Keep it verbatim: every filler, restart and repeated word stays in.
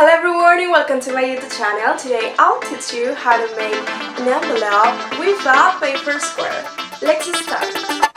Hello everyone and welcome to my YouTube channel. Today I'll teach you how to make an envelope with a paper square. Let's start!